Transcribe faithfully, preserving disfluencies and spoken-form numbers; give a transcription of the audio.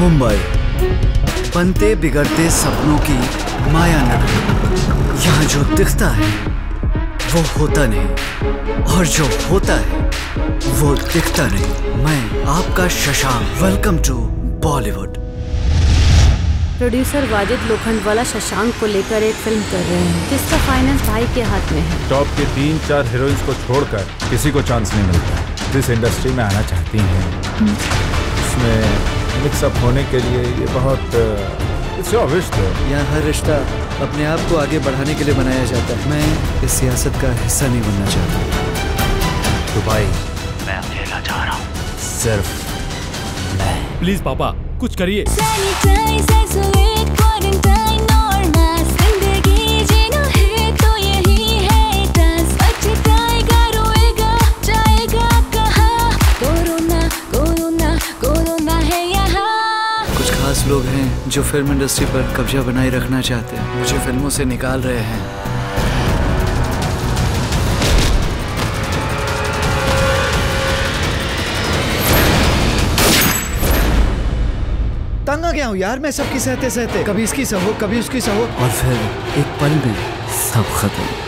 मुंबई बनते बिगड़ते सपनों की माया नगरी। यहाँ जो दिखता है वो होता नहीं और जो होता है वो दिखता नहीं। मैं आपका Shashank, welcome to Bollywood. Producer Wajid Lokhandwala Shashank को लेकर एक फिल्म कर रहे हैं जिसका फाइनेंस भाई के हाथ में है। टॉप के तीन चार हीरोइंस को छोड़कर किसी को चांस नहीं मिलता। जिस इंडस्ट्री में आना चाहती हैं इसमें मिक्सअप होने के लिए ये बहुत अविष्ट है। यहाँ हर रिश्ता अपने आप को आगे बढ़ाने के लिए बनाया जाता है। मैं इस सियासत का हिस्सा नहीं बनना चाहता। दुबई मैं अकेला जा रहा हूँ, सिर्फ मैं। प्लीज पापा कुछ करिए। लोग हैं जो फिल्म इंडस्ट्री पर कब्जा बनाए रखना चाहते हैं, मुझे फिल्मों से निकाल रहे हैं। तंग आ गया हूँ यार मैं सबकी सहते सहते, कभी इसकी सहो कभी उसकी सहो और फिर एक पल में सब खत्म।